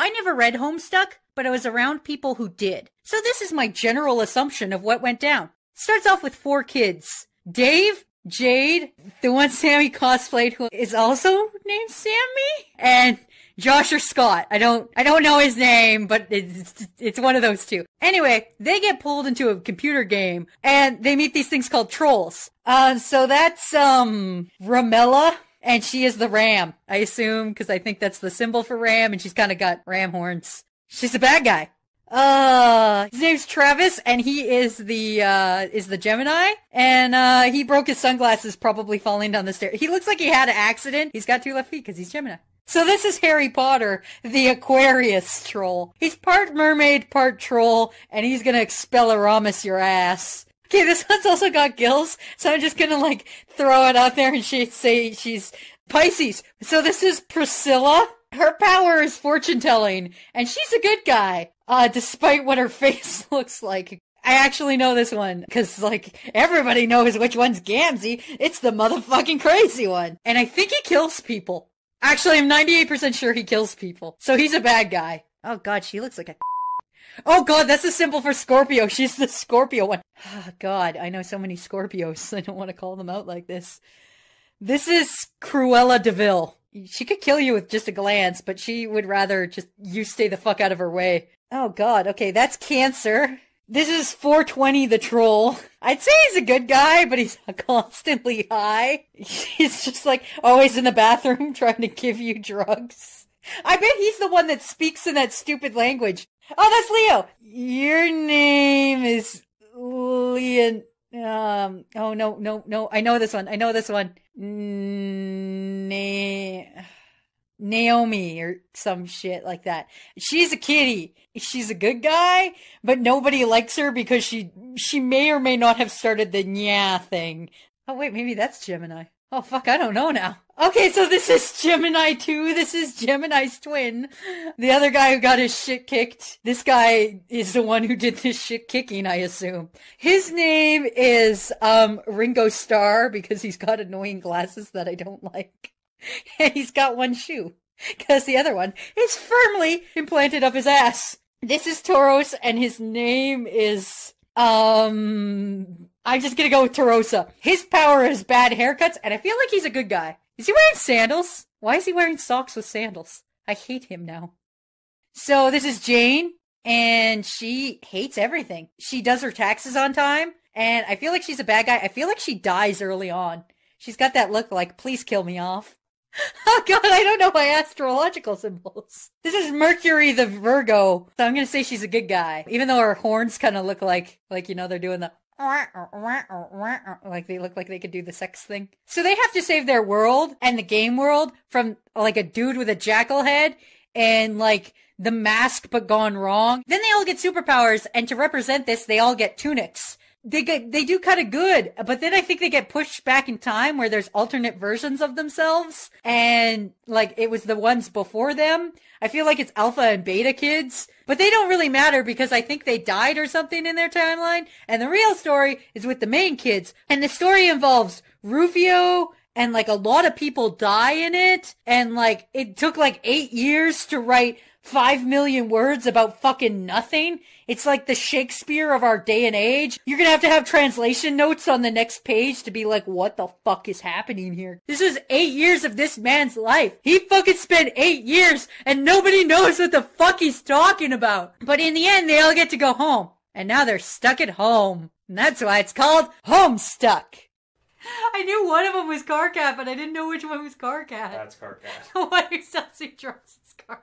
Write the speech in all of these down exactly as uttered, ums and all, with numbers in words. I never read Homestuck, but I was around people who did. So this is my general assumption of what went down. Starts off with four kids. Dave, Jade, the one Sammy cosplayed who is also named Sammy, and Josh or Scott. I don't, I don't know his name, but it's, it's one of those two. Anyway, they get pulled into a computer game and they meet these things called trolls. Uh, so that's, um, Ramella, and she is the ram, I assume, because I think that's the symbol for ram, and she's kind of got ram horns. She's a bad guy. Uh, his name's Travis, and he is the, uh, is the Gemini, and, uh, he broke his sunglasses probably falling down the stairs. He looks like he had an accident. He's got two left feet because he's Gemini. So this is Harry Potter, the Aquarius troll. He's part mermaid, part troll, and he's gonna expel Aramis your ass. Okay, this one's also got gills, so I'm just gonna, like, throw it out there and she say she's Pisces. So this is Priscilla. Her power is fortune-telling, and she's a good guy, uh, despite what her face looks like. I actually know this one, because, like, everybody knows which one's Gamzee. It's the motherfucking crazy one. And I think he kills people. Actually, I'm ninety-eight percent sure he kills people. So he's a bad guy. Oh, God, she looks like a... Oh, God, that's a symbol for Scorpio. She's the Scorpio one. Oh, God, I know so many Scorpios. I don't want to call them out like this. This is Cruella de Vil. She could kill you with just a glance, but she would rather just you stay the fuck out of her way. Oh, God. Okay, that's Cancer. This is four twenty the troll. I'd say he's a good guy, but he's constantly high. He's just, like, always in the bathroom trying to give you drugs. I bet he's the one that speaks in that stupid language. Oh, that's Leo. Your name is Leon... Um, oh, no, no, no. I know this one. I know this one. Na- Naomi or some shit like that. She's a kitty. She's a good guy, but nobody likes her because she, she may or may not have started the nya thing. Oh, wait, maybe that's Gemini. Oh, fuck, I don't know now. Okay, so this is Gemini two. This is Gemini's twin. The other guy who got his shit kicked. This guy is the one who did this shit kicking, I assume. His name is um Ringo Starr because he's got annoying glasses that I don't like. And he's got one shoe because the other one is firmly implanted up his ass. This is Tauros, and his name is... um I'm just gonna go with Taurosa. His power is bad haircuts, and I feel like he's a good guy. Is he wearing sandals? Why is he wearing socks with sandals? I hate him now. So this is Jane, and she hates everything. She does her taxes on time, and I feel like she's a bad guy. I feel like she dies early on. She's got that look like, please kill me off. Oh, God, I don't know my astrological symbols. This is Mercury the Virgo, so I'm going to say she's a good guy, even though her horns kind of look like, like, you know, they're doing the... like they look like they could do the sex thing. So they have to save their world and the game world from like a dude with a jackal head and like The Mask but gone wrong. Then they all get superpowers, and to represent this, they all get tunics. They get, they do kind of good, but then I think they get pushed back in time where there's alternate versions of themselves, and like it was the ones before them. I feel like it's alpha and beta kids, but they don't really matter because I think they died or something in their timeline, and the real story is with the main kids, and the story involves Rufio, and like a lot of people die in it, and like it took like eight years to write Five million words about fucking nothing. It's like the Shakespeare of our day and age. You're gonna have to have translation notes on the next page to be like, what the fuck is happening here? This is eight years of this man's life. He fucking spent eight years and nobody knows what the fuck he's talking about. But in the end, they all get to go home. And now they're stuck at home. And that's why it's called Homestuck. I knew one of them was Karkat, but I didn't know which one was Karkat. That's Karkat. The one who sells you drugs is Karkat.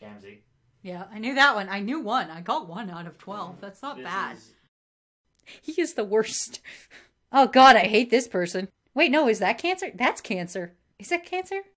Gamzee. Yeah, I knew that one. I knew one. I got one out of twelve. That's not this bad. Is... He is the worst. Oh, God, I hate this person. Wait, no, is that Cancer? That's Cancer. Is that Cancer?